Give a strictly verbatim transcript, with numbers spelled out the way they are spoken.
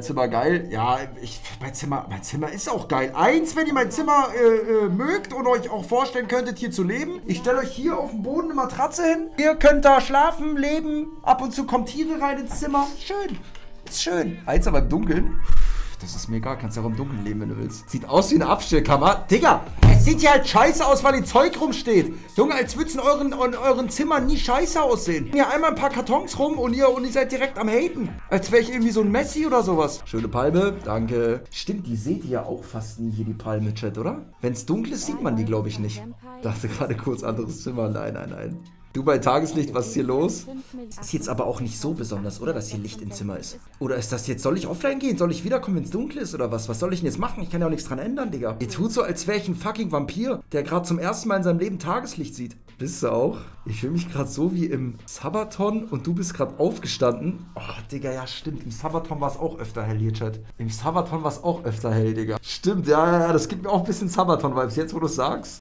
Zimmer geil? Ja, ich, mein, Zimmer, mein Zimmer ist auch geil. Eins, wenn ihr mein Zimmer äh, äh, mögt und euch auch vorstellen könntet, hier zu leben. Ich stelle euch hier auf dem Boden eine Matratze hin. Ihr könnt da schlafen, leben. Ab und zu kommen Tiere rein ins Zimmer. Schön. Ist schön. Eins aber im Dunkeln. Das ist mir egal. Kannst ja auch im Dunkeln leben, wenn du willst. Sieht aus wie eine Abstellkammer. Digga, es sieht ja halt scheiße aus, weil ihr Zeug rumsteht. Junge, als würd's in euren, in euren Zimmern nie scheiße aussehen. Hier einmal ein paar Kartons rum und ihr, und ihr seid direkt am Haten. Als wäre ich irgendwie so ein Messi oder sowas. Schöne Palme. Danke. Stimmt, die seht ihr ja auch fast nie hier, die Palme, Chat, oder? Wenn's dunkel ist, sieht man die, glaube ich, nicht. Dachte gerade kurz, anderes Zimmer. Nein, nein, nein. Du bei Tageslicht, was ist hier los? Ist jetzt aber auch nicht so besonders, oder? Dass hier Licht im Zimmer ist. Oder ist das jetzt, soll ich offline gehen? Soll ich wiederkommen, wenn es dunkel ist oder was? Was soll ich denn jetzt machen? Ich kann ja auch nichts dran ändern, Digga. Ihr tut so, als wäre ich ein fucking Vampir, der gerade zum ersten Mal in seinem Leben Tageslicht sieht. Bist du auch? Ich fühle mich gerade so wie im Sabaton und du bist gerade aufgestanden. Oh, Digga, ja stimmt. Im Sabaton war es auch öfter hell hier, Chat. Im Sabaton war es auch öfter hell, Digga. Stimmt, ja, ja, ja. Das gibt mir auch ein bisschen Sabaton-Vibes. Jetzt, wo du es sagst.